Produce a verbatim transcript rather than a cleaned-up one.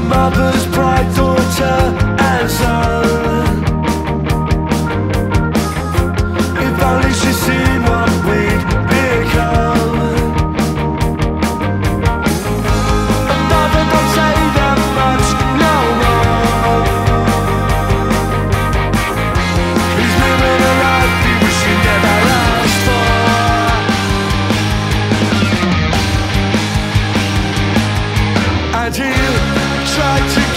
your mother's pride, daughter, and son. If only she'd seen what we'd become. A mother don't say that much no more. He's living a life he wished he never asked for. And he'll try to